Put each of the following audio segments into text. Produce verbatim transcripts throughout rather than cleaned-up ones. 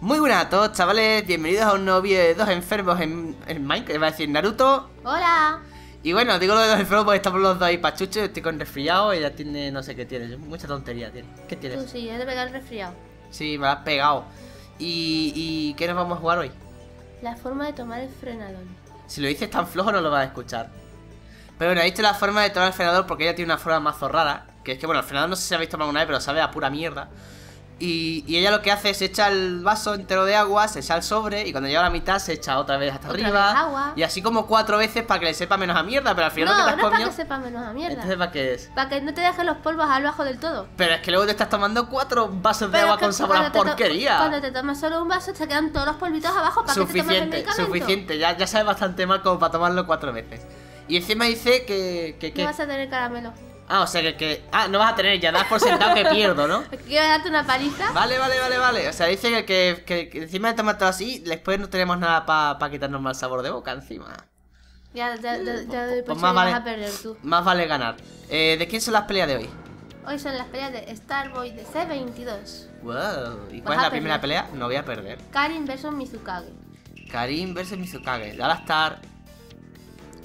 Muy buenas a todos, chavales, bienvenidos a un nuevo vídeo de dos enfermos en, en Minecraft, va a decir Naruto. Hola. Y bueno, digo lo de dos enfermos porque estamos los dos ahí pachuchos, estoy con resfriado, ella tiene, no sé qué tiene, mucha tontería tiene. ¿Qué tienes? Tú sí, ya te pegas el resfriado. Sí, me has pegado. ¿Y, ¿Y qué nos vamos a jugar hoy? La forma de tomar el frenador. Si lo dices tan flojo no lo vas a escuchar. Pero bueno, he dicho la forma de tomar el frenador porque ella tiene una forma más zorrada. Que es que bueno, el frenador no sé si habéis tomado una vez, pero sabe a pura mierda. Y, y ella lo que hace es echa el vaso entero de agua, se echa el sobre y cuando llega a la mitad se echa otra vez hasta otra arriba vez agua. Y así como cuatro veces para que le sepa menos a mierda, pero al final no, no te das no comiendo. No, para que sepa menos a mierda. Entonces, ¿para qué es? Para que no te dejes los polvos al bajo del todo. Pero es que luego te estás tomando cuatro vasos pero de agua con sabor a porquería. Cuando te tomas solo un vaso te quedan todos los polvitos abajo para que te tomes el medicamento. Suficiente, ya, ya sabes bastante mal como para tomarlo cuatro veces. Y encima dice que... que, que... No vas a tener caramelo. Ah, o sea que, que... Ah, no vas a tener, ya das por sentado que pierdo, ¿no? ¿Quieres darte una paliza? Vale, vale, vale, vale. O sea, dice que, que, que, que encima de tomar todo así, después no tenemos nada para pa quitarnos mal sabor de boca encima. Ya, ya, ya, ya pues pues más vale, vas a perder tú. Más vale ganar. Eh, ¿De quién son las peleas de hoy? Hoy son las peleas de Starboy de C veintidós. Wow, ¿y cuál vas es la primera pelea? No voy a perder. Karin versus Mizukage. Karin versus Mizukage, de Alastar.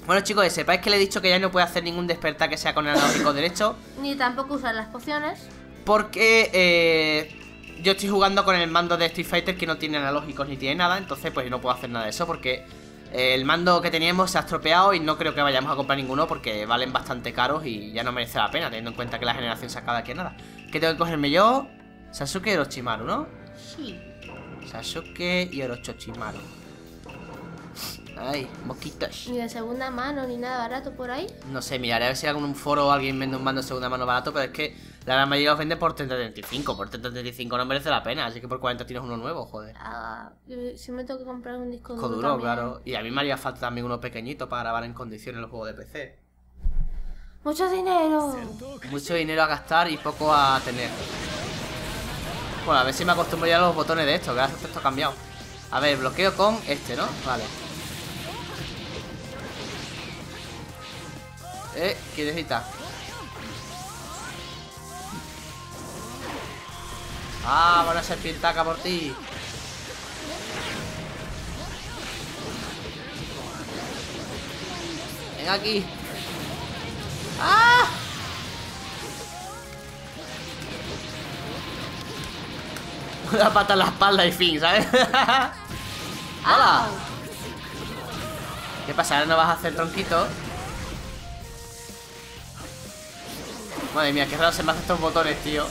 Bueno, chicos, que sepáis que le he dicho que ya no puede hacer ningún despertar que sea con el analógico derecho. Ni tampoco usar las pociones. Porque eh, yo estoy jugando con el mando de Street Fighter que no tiene analógicos ni tiene nada. Entonces pues no puedo hacer nada de eso porque eh, el mando que teníamos se ha estropeado. Y no creo que vayamos a comprar ninguno porque valen bastante caros y ya no merece la pena. Teniendo en cuenta que la generación se acaba aquí en nada. ¿Qué tengo que cogerme yo? Sasuke y Orochimaru, ¿no? Sí. Sasuke y Orochimaru. Ay, mosquitos. Ni de segunda mano, ni nada barato por ahí. No sé, miraré a ver si en un foro alguien vende un mando de segunda mano barato. Pero es que la gran mayoría los vende por treinta a treinta y cinco. Por treinta a treinta y cinco no merece la pena. Así que por cuarenta tienes uno nuevo, joder. Ah, si me tengo que comprar un disco duro duro, también. Claro. Y a mí me haría falta también uno pequeñito para grabar en condiciones los juegos de P C. Mucho dinero. Mucho dinero a gastar y poco a tener. Bueno, a ver si me acostumbro ya a los botones de esto. Que ahora esto ha cambiado. A ver, bloqueo con este, ¿no? Vale. Eh, quietecita. Ah, buena serpientaca por ti. Ven aquí. ¡Ah! Una pata en la espalda y fin, ¿sabes? ¡Hola! ¿Qué pasa? ¿Ahora no vas a hacer tronquito? Madre mía, qué raro se me hacen estos botones, tío.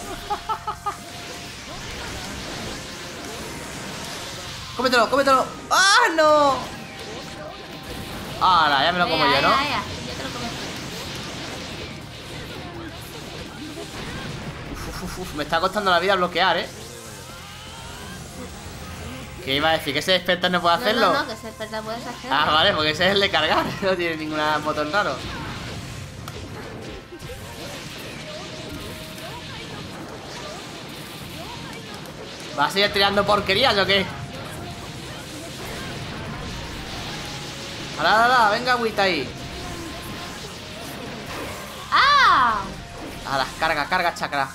¡Cómetelo, cómetelo! ¡Ah, no! ¡Hala, ya me lo como ea, yo, ea, ¿no? Ea. Ya te lo comes. Uf, uf, uf, uf, me está costando la vida bloquear, ¿eh? ¿Qué iba a decir? ¿Que ese despertar no puede hacerlo? No, no, no, que ese despertar puedes hacerlo. Ah, vale, porque ese es el de cargar. No tiene ningún botón raro. ¿Vas a seguir tirando porquerías o qué? ¡Hala, hala! ¡Venga, agüita ahí! ¡Ah! ¡Hala! ¡Carga, carga, chakra!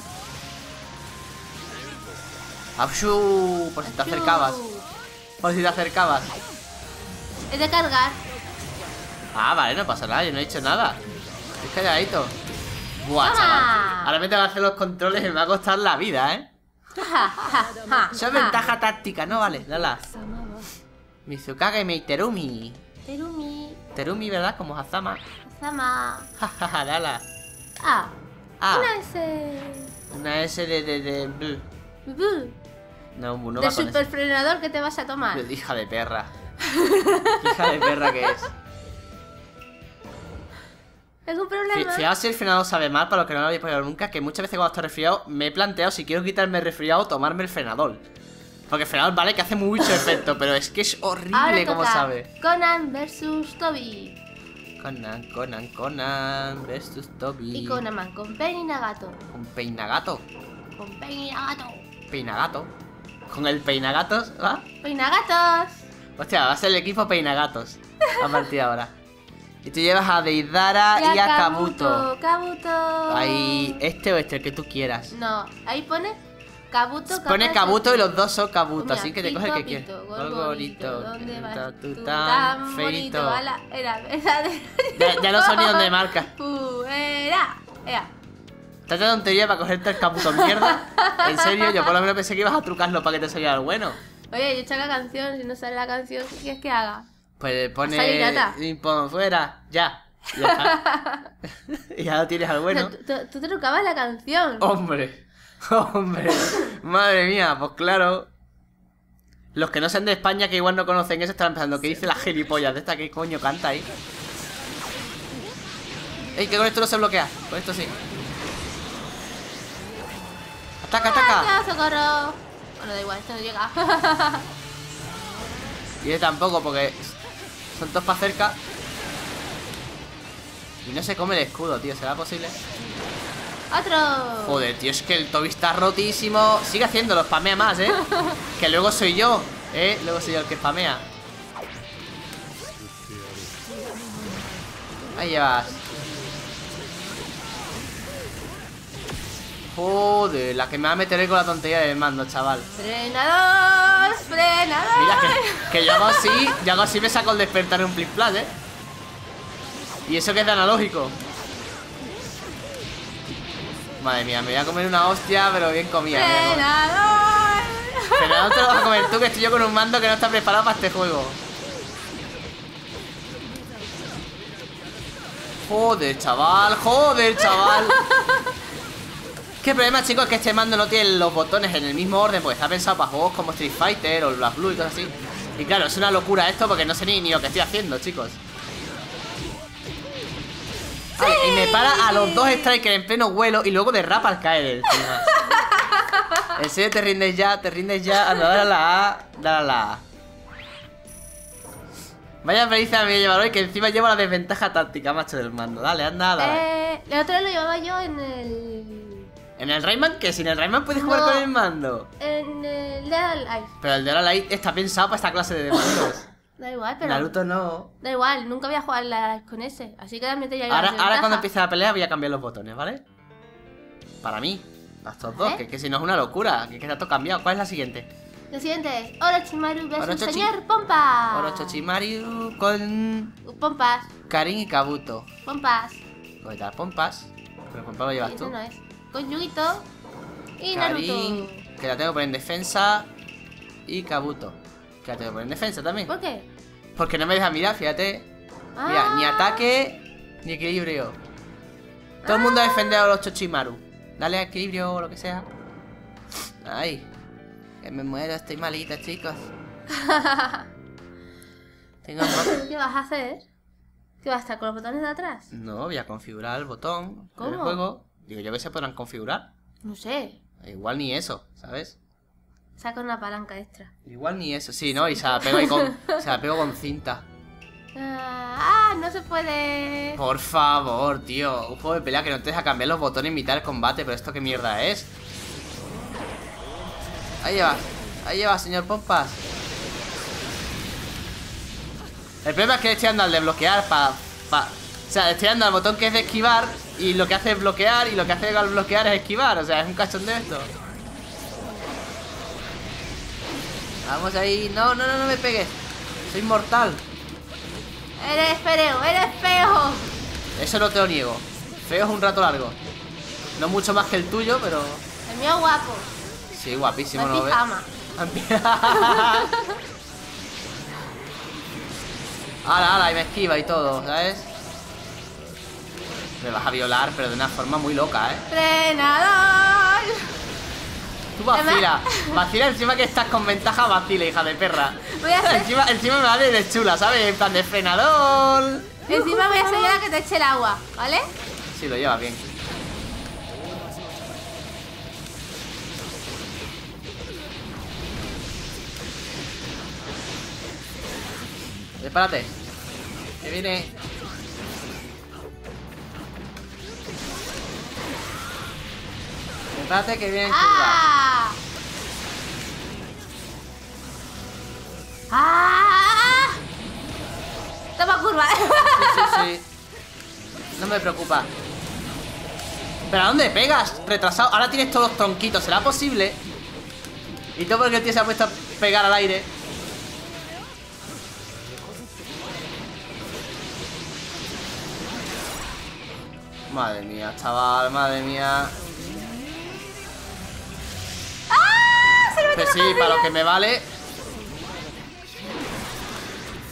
¡Abshu! Por si te acercabas. Por si te acercabas. Es de cargar. Ah, vale, no pasa nada. Yo no he hecho nada. Es calladito. Buah, chaval. Ahora me tengo que hacer los controles y me va a costar la vida, ¿eh? Eso es ventaja táctica, ¿no? Vale, dala. Mizukage mei Terumi. Terumi. Terumi, ¿verdad? Como Hazama. Hazama. Jajaja, dala. Ah. Ah. Una S. Una S de... de... de... Bl. Bl. No, no de va super con frenador que te vas a tomar. Hija de perra. Hija de perra que es. ¿Algún problema? Fijaos si el frenado sabe mal, para los que no lo habéis probado nunca, que muchas veces cuando estoy resfriado me he planteado si quiero quitarme el resfriado tomarme el frenador. Porque el frenador vale que hace mucho efecto, pero es que es horrible como sabe. Conan versus Toby. Conan, Conan, Conan versus Toby. Y Conan con Peinagato. ¿Con Peinagato? Con Peinagato. Peinagato. ¿Con el Peinagatos? ¿Va? Peinagatos. Hostia, va a ser el equipo Peinagatos a partir de ahora. Y tú llevas a Deidara y a, y a Kabuto. Kabuto. Kabuto. Ahí, este o este, el que tú quieras. No, ahí pone Kabuto, pone Kabuto y los dos son Kabuto, así que te coge el que quieres. Gorgorito, tu tan feito. Ya los sonidos de marca. Era, era. Estás de tontería para cogerte el Kabuto mierda. En serio, yo por lo menos pensé que ibas a trucarlo para que te saliera el bueno. Oye, yo he hecho la canción, si no sale la canción, ¿qué quieres que haga? Pues pone. Pon fuera, ya. Ya, ya lo tienes al bueno. O sea, tú te trucabas la canción. Hombre, hombre, madre mía, pues claro. Los que no sean de España, que igual no conocen eso, estarán pensando que dice la gilipollas de esta, que coño canta ahí. Ey, que con esto no se bloquea. Con esto sí. Ataca, ataca. ¡Socorro! Bueno, da igual, esto no llega. Y yo tampoco, porque son todos para cerca. Y no se come el escudo, tío, ¿será posible? ¡Otro! Joder, tío, es que el Toby está rotísimo. Sigue haciéndolo, spamea más, ¿eh? Que luego soy yo, ¿eh? Luego soy yo el que spamea. Ahí llevas. Joder, la que me va a meter con la tontería del mando, chaval. ¡Frenador! ¡Frenador! Mira, que, que yo hago así, yo hago así, me saco el despertar en un flip flash, ¿eh? Y eso que es de analógico. Madre mía, me voy a comer una hostia, pero bien comida. ¡Frenador! Frenador te lo vas a comer tú, que estoy yo con un mando que no está preparado para este juego. Joder, chaval, joder, chaval. ¿Qué problema, chicos? Es que este mando no tiene los botones en el mismo orden, porque está pensado para juegos como Street Fighter o BlazBlue y cosas así. Y claro, es una locura esto, porque no sé ni, ni lo que estoy haciendo, chicos. Ay, sí. Y me para a los dos strikers en pleno vuelo y luego derrapa al caer. En serio, te rindes ya, te rindes ya. Anda, dale a la A, dale a la A. Vaya paliza me voy a llevar hoy, que encima llevo la desventaja táctica, macho, del mando. Dale, anda, dale. Eh, la otra vez lo llevaba yo en el... ¿En el Rayman? ¿Qué? Si en el Rayman puedes no, jugar con el mando. En el Dead or Alive. Pero el Dead or Alive está pensado para esta clase de mandos. Da igual, pero... Naruto no. Da igual, nunca voy a jugar la, con ese. Así que realmente ya... Ahora, ahora cuando empiece la pelea voy a cambiar los botones, ¿vale? Para mí. A estos dos, ¿Eh? que, que si no es una locura. Que queda todo cambiado. ¿Cuál es la siguiente? La siguiente es Orochimaru versus Orochi... señor Pompas. Orochimaru con... Pompas. Karin y Kabuto. Pompas. Voy a dar Pompas. Pero Pompas lo llevas sí, tú. No es. Con Yugito y Karin, Naruto. Que la tengo que poner en defensa. Y Kabuto. Que la tengo que poner en defensa también. ¿Por qué? Porque no me deja mirar, fíjate. Ah. Mira, ni ataque, ni equilibrio. Todo ah. el mundo ha defendido a los Chochimaru. Dale a equilibrio o lo que sea. Ay, que me muero, estoy malita, chicos. Tengo un... ¿Qué vas a hacer? ¿Qué vas a estar con los botones de atrás? No, voy a configurar el botón ¿Cómo? del juego. Digo, yo que se podrán configurar. No sé. Igual ni eso, ¿sabes? Saca una palanca extra. Igual ni eso, sí, ¿no? Y se la pego, y con, se la pego con cinta. Ah, no se puede. Por favor, tío. Un juego de pelea que no te deja cambiar los botones en mitad del combate, pero esto qué mierda es. Ahí lleva, ahí lleva, señor Pompas. El problema es que le estoy dando al de bloquear para... Pa, o sea, le estoy dando al botón que es de esquivar y lo que hace es bloquear y lo que hace al bloquear es esquivar. O sea, es un cachondeo esto. Vamos ahí. No, no, no, no me pegues. Soy inmortal. Eres feo, eres feo. Eso no te lo niego. Feo es un rato largo. No mucho más que el tuyo, pero... El mío es guapo. Sí, guapísimo, ¿no lo ves? ¡Ala, ala! Y me esquiva y todo, ¿sabes? Me vas a violar, pero de una forma muy loca, ¿eh? ¡Frenador! Tú vacila, vacila encima que estás con ventaja, vacila, hija de perra. Voy a hacer... encima, encima me va de chula, ¿sabes? En plan de frenador. Encima voy a hacer ya que te eche el agua, ¿vale? Sí, lo lleva bien. Espérate, que viene. Espérate que viene en ah. curva. ¡Ah! Toma curva. Sí, sí, sí. No me preocupa. ¿Pero a dónde pegas? Retrasado. Ahora tienes todos los tronquitos. ¿Será posible? Y todo porque el tío se ha puesto a pegar al aire. Madre mía, chaval, madre mía. ¡Ah! Se le metió la sí, para lo que me vale.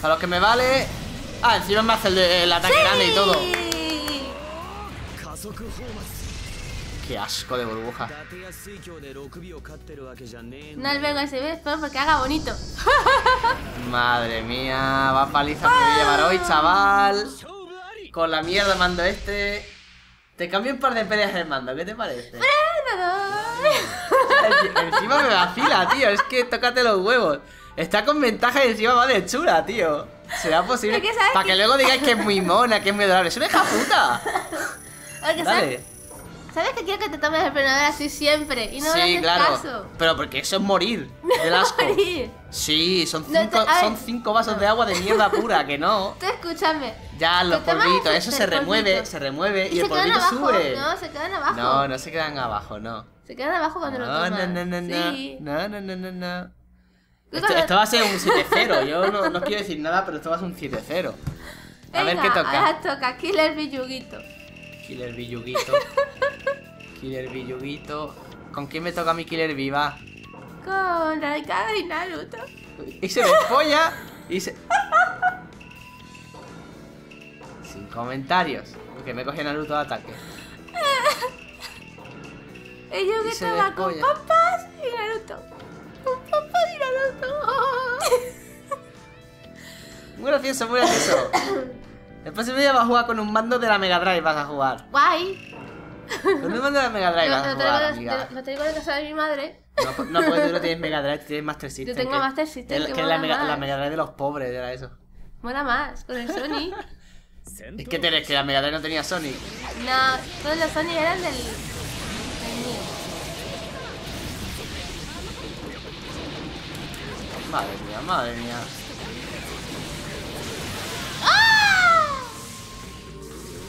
Para lo que me vale. Ah, encima me hace el, el ataque ¡sí! grande y todo. Qué asco de burbuja. No el vengo ese vez, pero porque haga bonito. Madre mía, va paliza que voy a llevar hoy, chaval. Con la mierda de mando este. Te cambio un par de peleas de mando, ¿qué te parece? Encima me vacila, tío. Es que tócate los huevos. Está con ventaja y encima va de chula, tío. ¿Será posible? Para que, que luego digáis que es muy mona, que es muy adorable. ¡Es una hija puta! Dale. Sabe... ¿Sabes que quiero que te tomes el frenador así siempre? Y no sí, me haces claro. caso. Pero porque eso es morir. El asco. Morir. Sí, son cinco, no, te, ver, son cinco vasos no. de agua de mierda pura, que no. Tú escúchame. Ya, los polvitos, eso se remueve, polvito. se remueve y, y el polvito abajo, sube. No, se quedan abajo. No, no se quedan abajo, no. Se quedan abajo cuando no, lo toman. No, no, no, sí. no, no, no, no, no. Esto, esto va a ser un siete cero. Yo no, no quiero decir nada, pero esto va a ser un siete cero. A Venga, ver qué toca. Ahora toca Killer Billuguito. Killer Billuguito. Killer Billuguito. ¿Con quién me toca mi Killer Viva? Con Raikage y Naruto. Y se me folla. Y se... Sin comentarios. Porque me coge Naruto de ataque. El Yugi estaba con papas y Naruto. Con papas y Naruto. Muy gracioso, muy gracioso. El próximo día vas a jugar con un mando de la Mega Drive. Vas a jugar. Guay. Con un mando de la Mega Drive. No, vas a jugar, no, tengo, no, no tengo de casa de mi madre. No, no, porque tú no tienes Mega Drive, tienes Master System. Yo tengo que, Master System. Que, que, que es la mega, la Mega Drive de los pobres, era eso. Mola más, con el Sony. Es que tenés que la Mega Drive no tenía Sony. No, todos los Sony eran del. del mío. Madre mía, madre mía.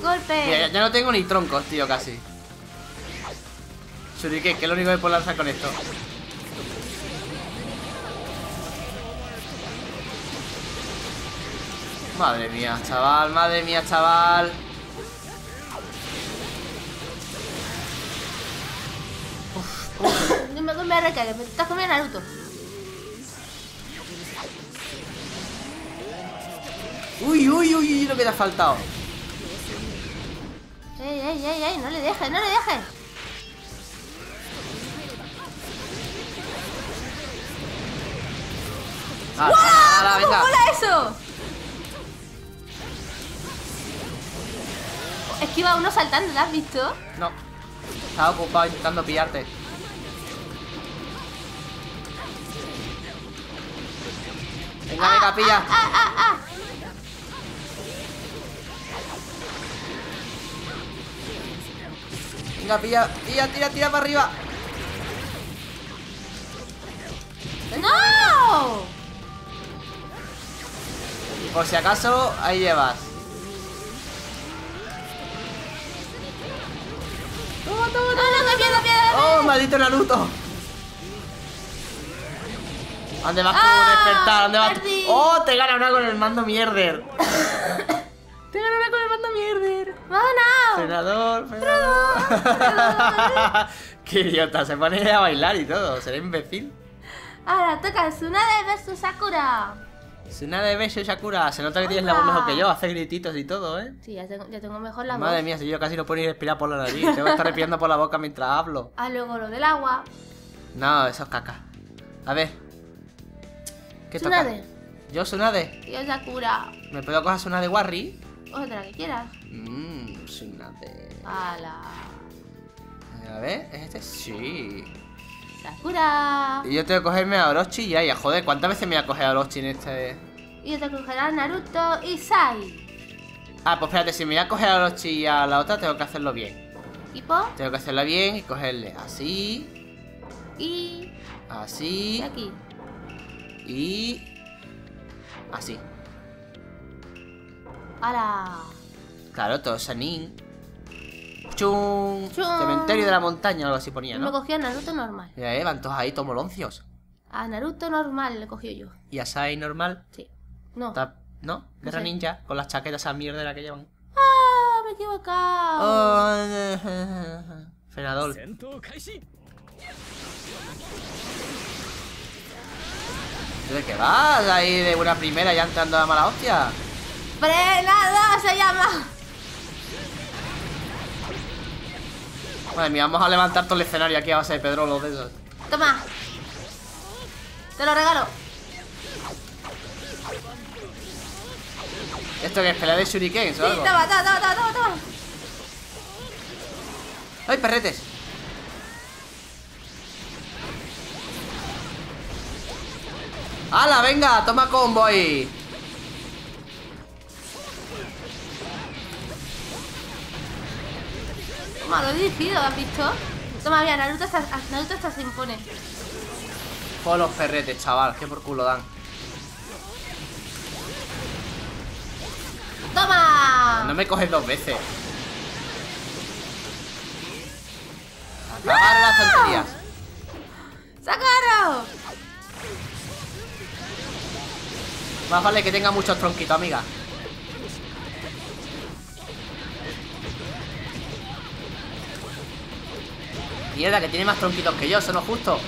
Golpe. Mira, ya no tengo ni troncos, tío, casi. Shuriken, que es lo único que puedo lanzar con esto. Madre mía, chaval, madre mía, chaval. Uf, uf. No me voy a recargar, me estás comiendo Naruto. Uy, uy, uy, uy, lo que te ha faltado. Ey, ey, ey, ey, no le dejes, no le dejes. ¡Guau! ¡Wow! ¿Cómo mola eso? Esquiva uno saltando, ¿lo has visto? No. Estaba ocupado intentando pillarte. Venga, venga, ah, pilla. Ah, ah, ah, ah. Venga, pilla, tira, tira, tira para arriba. ¡No! Por si acaso, ahí llevas. ¡Toma, toma, toma! ¡No, no, piedra, piedra! ¡Oh, maldito Naruto! ¿Dónde vas tú? Despertar, ¿dónde vas tú? ¡Oh, te gana una con el mando mierder! ¡Te gana una con el mando mierder! ¡Vamos! ¡Frenador, frenador! ¡Qué idiota! Se pone a bailar y todo, será imbécil. Ahora toca Tsunade versus Sakura. Tsunade versus Sakura. Se nota que tienes la voz mejor que yo, hace grititos y todo, ¿eh? Sí, ya tengo, ya tengo mejor la voz. Madre mía, si yo casi no puedo ni respirar por la nariz. Tengo que estar respirando por la boca mientras hablo. Ah, luego lo del agua. No, eso es caca. A ver. ¿Qué Tsunade. Toca? Yo Tsunade. Yo Sakura. ¿Me puedo coger Tsunade Warri? Otra que quieras. Mmm, Tsunade. Ala. A ver, ¿es este? Sí. Sakura. Y yo tengo que cogerme a Orochi ya, ya, joder, ¿cuántas veces me voy a coger a Orochi en este? Y yo te cogerá a Naruto y Sai. Ah, pues espérate, si me voy a coger a Orochi y a la otra, tengo que hacerlo bien. ¿Tipo? Tengo que hacerlo bien y cogerle así. Y... así. Y aquí. Y... así. ¡Hala! Claro, todo Sanin. ¡Chum! ¡Chum! Cementerio de la montaña, algo así ponía, ¿no? Me cogía Naruto normal. Ya, eh, van todos ahí, todos moloncios. A Naruto normal le cogió yo. ¿Y a Sai normal? Sí. No. Ta ¿No? Guerra no sé. Ninja, con las chaquetas esa mierda la que llevan. ¡Ah! Me he equivocado. Oh. Frenador. ¿De qué vas ahí de una primera ya entrando a la mala hostia? ¡Frenador se llama! Madre mía, vamos a levantar todo el escenario aquí a base de pedrolos de esos. Toma. Te lo regalo. ¿Esto que es pelea de shurikens o algo? Sí, toma, toma, toma, toma, toma. ¡Ay, perretes! ¡Hala, venga! ¡Toma combo ahí! Toma, lo he dirigido, ¿has visto? Toma, mira, Naruto hasta, Naruto hasta se impone. Por los ferretes, chaval, que por culo dan. ¡Toma! No me coges dos veces. ¡No! ¡Agarra las tonterías! ¡Sácalo! Más vale que tenga muchos tronquitos, amiga. Mierda, que tiene más tronquitos que yo, eso no es justo.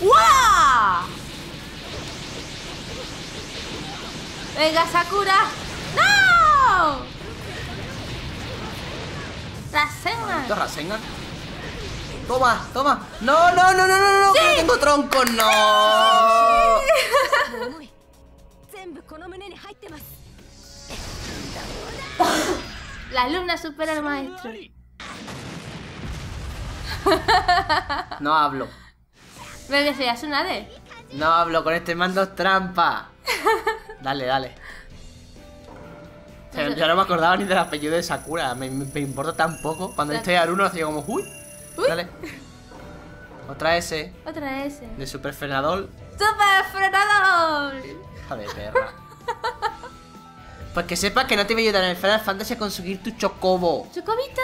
¡Guau! Venga, Sakura. ¡No! Rasengan. Rasengan. Toma, toma. No, no, no, no, no, no, ¿sí? Que no tengo tronco, no. Sí. La alumna supera al maestro. No hablo. ¿Me deseas una de? No hablo, con este mando es trampa. Dale, dale. Yo, yo no me acordaba ni del apellido de Sakura. Me, me, me importa tan poco. Cuando estoy al uno, hacía como, uy. Uy. Dale. Otra S. Otra S. De Super Frenador. ¡Super Frenador! Hija de perra. Pues que sepas que no te voy a ayudar en el Final Fantasy a conseguir tu chocobo. ¡Chocobita!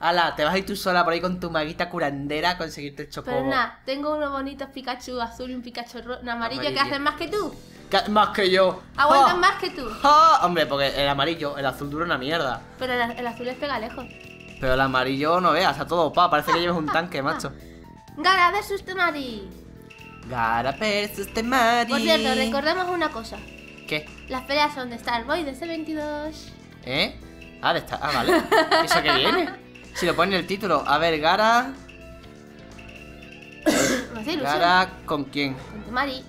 Ala, te vas a ir tú sola por ahí con tu maguita curandera a conseguirte el chocobo. Pero nada, tengo unos bonitos Pikachu azul y un Pikachu un amarillo, amarillo que hacen más que tú. Que, más que yo. Aguantan ¡ah! Más que tú. ¡Ah! Hombre, porque el amarillo, el azul dura una mierda. Pero el, el azul es pega lejos. Pero el amarillo no veas, a todo pa, parece que llevas un tanque, macho. Gara versus Temari. Gara versus Temari. Por cierto, recordemos una cosa. ¿Qué? Las peleas son de Starboy de C veintidós. ¿Eh? Ah, de Star... Ah, vale. ¿Eso que viene? Si lo pone en el título. A ver, Gara... Gara... ¿Con quién? Con Temari.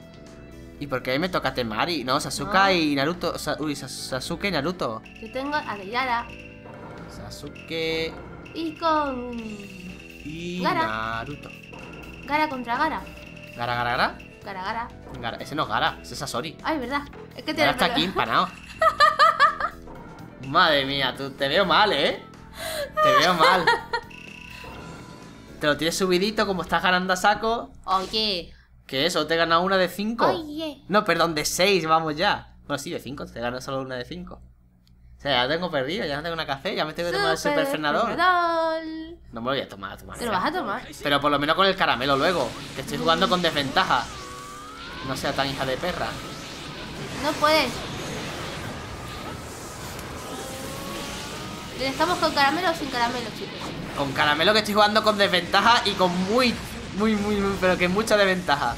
¿Y por qué me toca Temari? No, Sasuke no. Y Naruto... Sa... Uy, Sasuke y Naruto. Yo tengo a Deidara. Sasuke... Y con... Y Gara. Naruto. Gara contra Gara. ¿Gara, Gara, Gara? Gara, Gara. Gara. Ese no es Gara, ese es Sasori. Ay, verdad. Es que te Gara está aquí empanado. Madre mía, tú, te veo mal, ¿eh? Te veo mal. Te lo tienes subidito como estás ganando a saco. Oye. ¿Qué eso? ¿Te he ganado una de cinco? Oye. No, perdón, de seis, vamos ya. Bueno, sí, de cinco, te ganas solo una de cinco. O sea, ya tengo perdido, ya no tengo una café, ya me tengo que tomar el super frenador. No me lo voy a tomar, a tomar. ¿Te lo vas a tomar? Pero por lo menos con el caramelo luego, que estoy jugando con desventaja. No sea tan hija de perra. No puedes. ¿Estamos con caramelo o sin caramelo, chicos? Con caramelo, que estoy jugando con desventaja y con muy, muy, muy, muy, pero que mucha desventaja.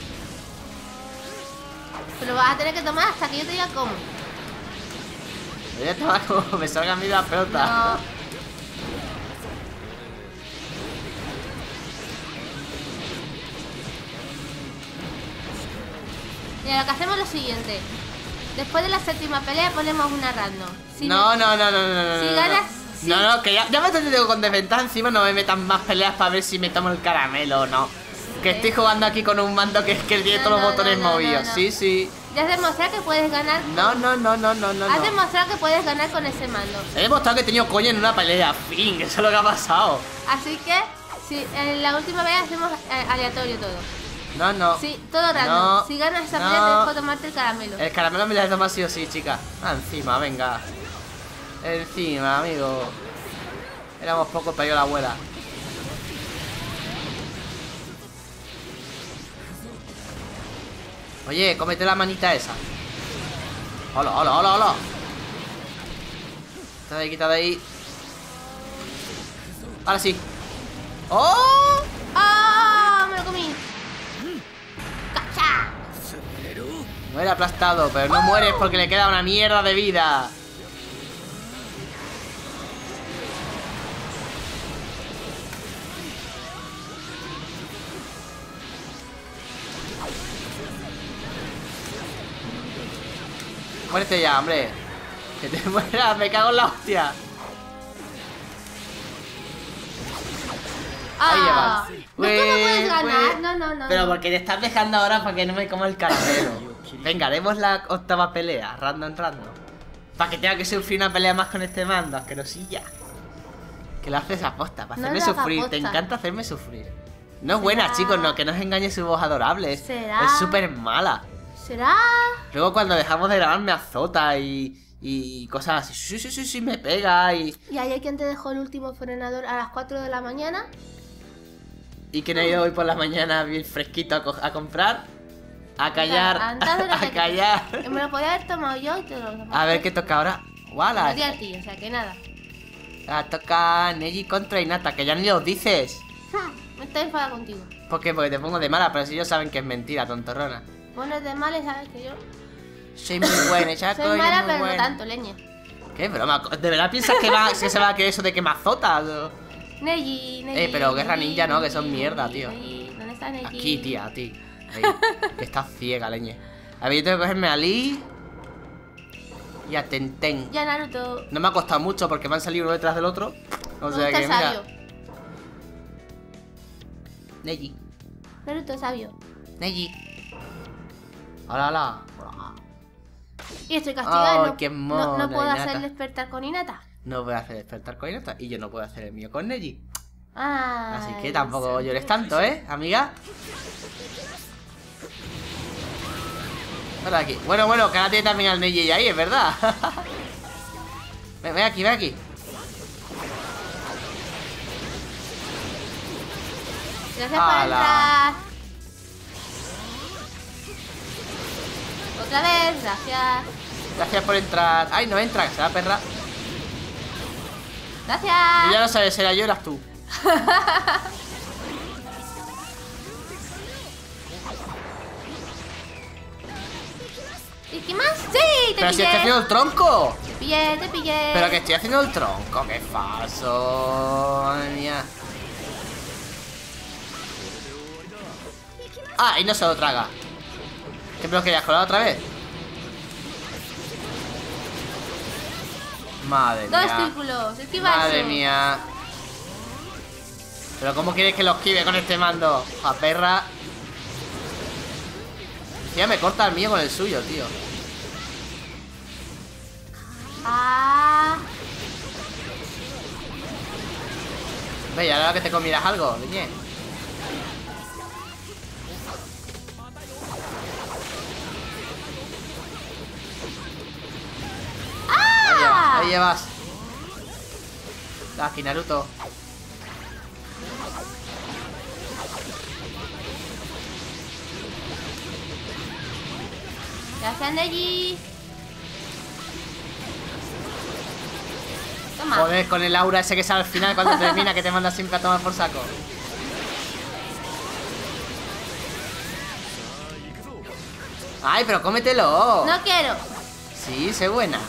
Pero vas a tener que tomar hasta que yo te diga cómo. Ya como me salga a mí la pelota. No. Mira, lo que hacemos es lo siguiente. Después de la séptima pelea ponemos una random. Si no, no, no, no, no, no. Si ganas... Sí. No, no, que ya, ya me tengo con desventaja encima, no me metan más peleas para ver si me tomo el caramelo o no. Sí. Que estoy jugando aquí con un mando que es que tiene no, todos no, los botones no, movidos. No, no. Sí, sí. Ya has demostrado que puedes ganar. No, no, no, no, no, no. Has demostrado que puedes ganar con ese mando. He demostrado que he tenido coño en una pelea. Fin, eso es lo que ha pasado. Así que, si en la última vez hacemos aleatorio todo. No, no. Sí, todo random. No, si ganas esa pelea, no. Te dejo tomarte el caramelo. El caramelo me lo he tomado sí o sí, chica. Ah, encima, venga. Encima, amigo. Éramos pocos, pero yo la abuela. Oye, cómete la manita esa. Hola, hola, hola, hola. Quita de ahí, quita de ahí. Ahora sí. ¡Oh! ¡Ah! ¡Oh! ¡Me lo comí! ¡Cacha! Muere aplastado, pero no ¡oh! mueres porque le queda una mierda de vida. Muérete ya, hombre. Que te mueras, me cago en la hostia. Ahí ah, llevas. No es que no puedes ganar, no, no, no. Pero porque te estás dejando ahora para que no me coma el caramelo. Venga, haremos la octava pelea, random, random. Para que tenga que sufrir una pelea más con este mando, asquerosilla. Que lo haces a posta, para hacerme no sufrir. Aposta. Te encanta hacerme sufrir. No es buena, chicos, no, que no os engañe su voz adorable. ¿Será? Es súper mala. ¿Será? Luego cuando dejamos de grabar me azota y, y cosas así. Sí, sí, sí, sí, me pega y... ¿Y ayer quién te dejó el último frenador a las cuatro de la mañana? ¿Y quién ha ido hoy por la mañana bien fresquito a, co a comprar? A callar, claro, a, a callar. Que me lo podía haber tomado yo y te lo tomaba. A ver qué toca ahora. ¡Wala! No di a ti, o sea que nada. Ah, toca Neji contra Hinata, que ya ni los dices. Me estoy enfadada contigo. ¿Por qué? Porque te pongo de mala, pero si ellos saben que es mentira, tontorrona. Bueno, es de mala, ¿sabes que yo? Soy muy buena, chaco. Soy mala, pero buena. No tanto, leña. ¿Qué broma? ¿De verdad piensas que, va, que se va a querer eso de que me azotas? Neji, Neji. Eh, pero guerra ninja no, que son mierda, tío. Neji, ¿dónde está Neji? Aquí, tía, a ti. Ahí. Que estás ciega, leña. A ver, yo tengo que cogerme a Lee y a Tenten. Y a Naruto. No me ha costado mucho porque me han salido uno detrás del otro. O sea que, mira. Neji. Naruto, sabio. Neji. Hola, hola, hola. Y estoy castigado. Oh, qué mona, no, no puedo Hinata. Hacer despertar con Hinata. No voy a hacer despertar con Hinata. Y yo no puedo hacer el mío con Neji. Ay, así que tampoco llores tanto, ¿eh, amiga? Hola, aquí. Bueno, bueno, que ahora tiene también al Neji ahí, es verdad. ven, ven aquí, ven aquí. Gracias por entrar. Otra vez, gracias. Gracias por entrar. Ay, no entra, que se da perra. Gracias. Y ya no sabes, será yo, eras tú. ¿Y qué más? ¡Sí! ¡Te ¡Pero pillé. Si estoy haciendo el tronco! Te pillé, te pillé. Pero que estoy haciendo el tronco, qué falso. Madre mía. Ah, y no se lo traga. ¿Qué me lo querías colar otra vez? Madre mía. Dos círculos, esquivarse. Madre mía. Pero ¿cómo quieres que lo esquive con este mando? A perra. Ya me corta el mío con el suyo, tío. Ah. Ve, ahora que te comieras algo, niñez. Ahí llevas. Aquí Naruto. Gracias, Neji. Toma. Joder, con el aura ese que sale al final cuando termina, que te manda siempre a tomar por saco. Ay, pero cómetelo. No quiero. Sí, sé buena.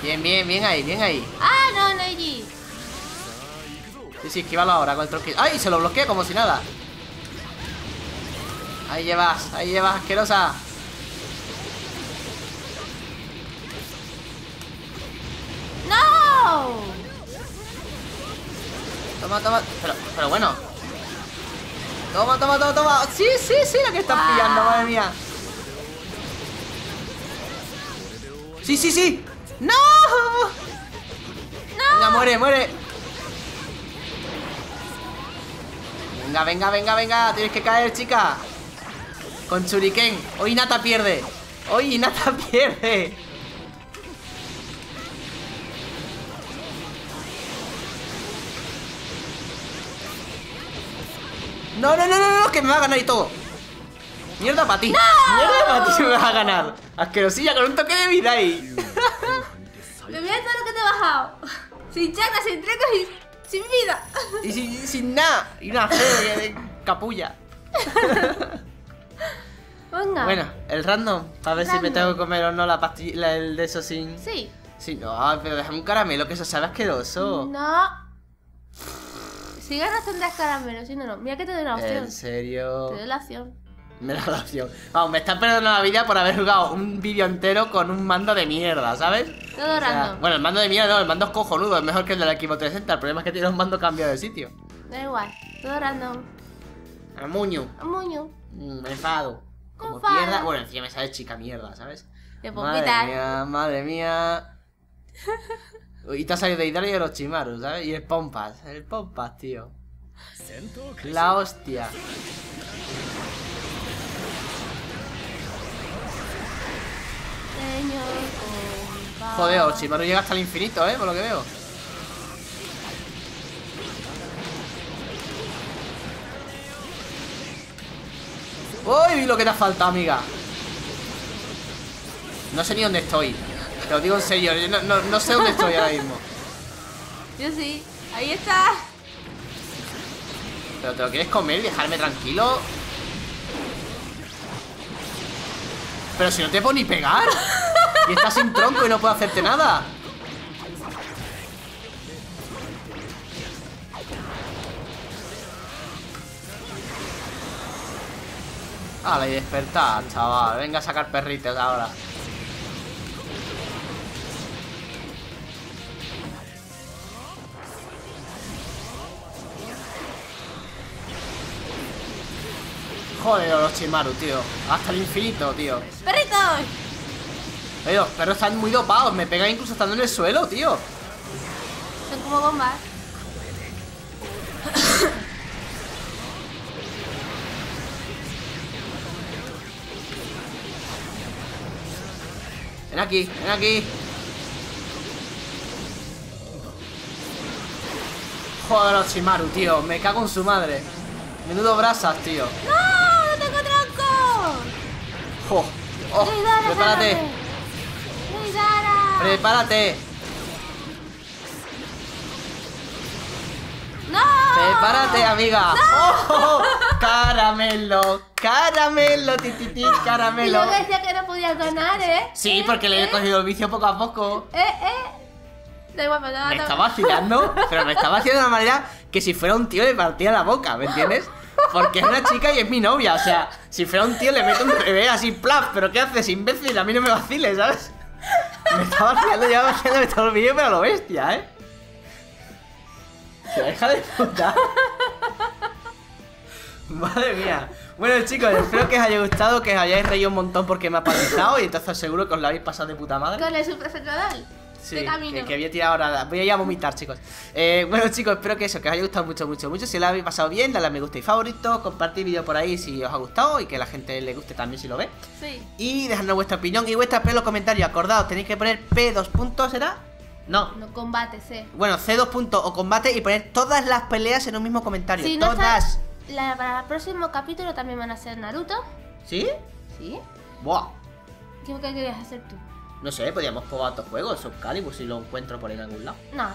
Bien, bien, bien ahí, bien ahí. Ah, no, Neji. Sí, sí, esquívalo ahora con el tronquillo. ¡Ay! Se lo bloquea como si nada. Ahí llevas, ahí llevas, asquerosa. ¡No! Toma, toma. Pero, pero bueno. Toma, toma, toma, toma. Sí, sí, sí, la que estás ah. pillando, madre mía. Sí, sí, sí. ¡No! ¡No! Venga, muere, muere. Venga, venga, venga, venga. Tienes que caer, chica. Con Shuriken. Hoy Hinata pierde. Hoy Hinata pierde. No, no, no, no, no, que me va a ganar y todo. Mierda para ti. ¡No! Mierda para ti, se me vas a ganar. Asquerosilla con un toque de vida ahí. Pero mira todo lo que te he bajado. Sin chata, sin trecos y sin vida. Y sin, sin nada. Y una fe de capulla. Venga. Bueno, el random. A ver random. si me tengo que comer o no la pastilla, el de eso sin... Sí. Sí, no, pero déjame un caramelo, que eso sabe asqueroso. No. Si ganas tendrás caramelo, si no, no. Mira que te doy una opción. En serio. Te doy la opción. Me da la opción. Vamos, me estás perdiendo la vida por haber jugado un vídeo entero con un mando de mierda, ¿sabes? Todo o sea, random. Bueno, el mando de mierda no, el mando es cojonudo, es mejor que el del equipo trescientos sesenta. El problema es que tiene un mando cambiado de sitio. Da igual, todo random. A Muño. A Muño. Mm, me enfado. Como enfado. Mierda. Bueno, encima me sale chica mierda, ¿sabes? Te puedo madre quitar. mía, madre mía. Y te ha salido de Italia de los Chimaru, ¿sabes? Y el Pompas, el Pompas, tío. La hostia. Joder, Ochimaru llega hasta el infinito, eh, por lo que veo. ¡Uy! Lo que te ha faltado, amiga. No sé ni dónde estoy. Te lo digo en serio, yo no, no, no sé dónde estoy ahora mismo. Yo sí, ahí está. Pero te lo quieres comer y dejarme tranquilo. Pero si no te puedo ni pegar. Y estás sin tronco y no puedo hacerte nada. Vale, y despertar, chaval. Venga a sacar perritos ahora. Joder, Orochimaru, tío. Hasta el infinito, tío. ¡Perritos! Oye, los perros están muy dopados. Me pegan incluso estando en el suelo, tío. Son como bombas. Ven aquí, ven aquí. Joder, Orochimaru, tío. Me cago en su madre. Menudo brasas, tío. ¡No! Oh, oh, prepárate. Prepárate. No. Prepárate, amiga. No. Oh, caramelo, caramelo, tititi, caramelo. Yo decía que no podía ganar, ¿eh? Sí, eh, porque le he eh. cogido el vicio poco a poco. Eh, eh. Da igual, me, da, me da, estaba vacilando, pero me estaba haciendo de una manera que si fuera un tío le partía la boca, ¿me entiendes? Porque es una chica y es mi novia, o sea, si fuera un tío le meto un bebé así, plaf, pero ¿qué haces, imbécil? A mí no me vaciles, ¿sabes? Me estaba vacilando, ya vacilándome todo el vídeo, pero lo bestia, ¿eh? Se deja de puta. Madre mía. Bueno, chicos, espero que os haya gustado, que os hayáis reído un montón porque me ha paralizado y entonces seguro que os lo habéis pasado de puta madre. Con el super federal. Sí, que, que voy a tirar ahora, voy a ir a vomitar, chicos. eh, Bueno, chicos, espero que eso, que os haya gustado mucho, mucho, mucho. Si lo habéis pasado bien, dale a me gusta y favorito. Compartid vídeo por ahí si os ha gustado y que a la gente le guste también si lo ve. Sí. Y dejadnos vuestra opinión y vuestra P en los comentarios. Acordaos, tenéis que poner P dos puntos, ¿será? No, no combate, C. Bueno, C dos puntos o combate y poner todas las peleas en un mismo comentario. Si no todas. Está, la, para el próximo capítulo también van a ser Naruto. ¿Sí? Sí. Buah. ¿Qué querías hacer tú? No sé, podríamos probar otros juegos, Subcalibur, si lo encuentro por ahí en algún lado. No,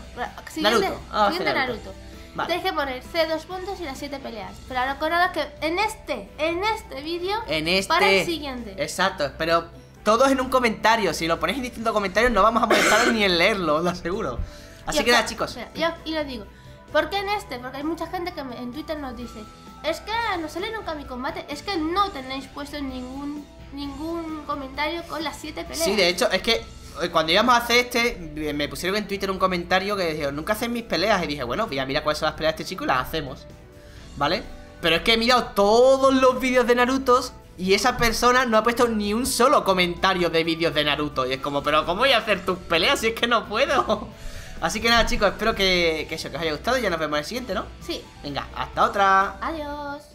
siguiente Naruto. Ah, siguiente Naruto. Naruto. Vale. Tienes que poner C dos puntos y las siete peleas. Pero ahora que en este, en este vídeo, en este... para el siguiente. Exacto, pero todos en un comentario. Si lo ponéis en distintos comentarios no vamos a molestar ni en leerlo, os lo aseguro. Así yo, que nada, chicos. Mira, yo, y lo digo. ¿Por qué en este? Porque hay mucha gente que me, en Twitter nos dice: es que no sale nunca mi combate, es que no tenéis puesto ningún... ningún comentario con las siete peleas. Sí, de hecho, es que cuando íbamos a hacer este, me pusieron en Twitter un comentario que decía, nunca hacen mis peleas. Y dije, bueno, mira, mira cuáles son las peleas de este chico y las hacemos, ¿vale? Pero es que he mirado todos los vídeos de Naruto y esa persona no ha puesto ni un solo comentario de vídeos de Naruto. Y es como, pero ¿cómo voy a hacer tus peleas si es que no puedo? Así que nada, chicos, espero que, que eso, que os haya gustado. Y ya nos vemos en el siguiente, ¿no? Sí. Venga, hasta otra. Adiós.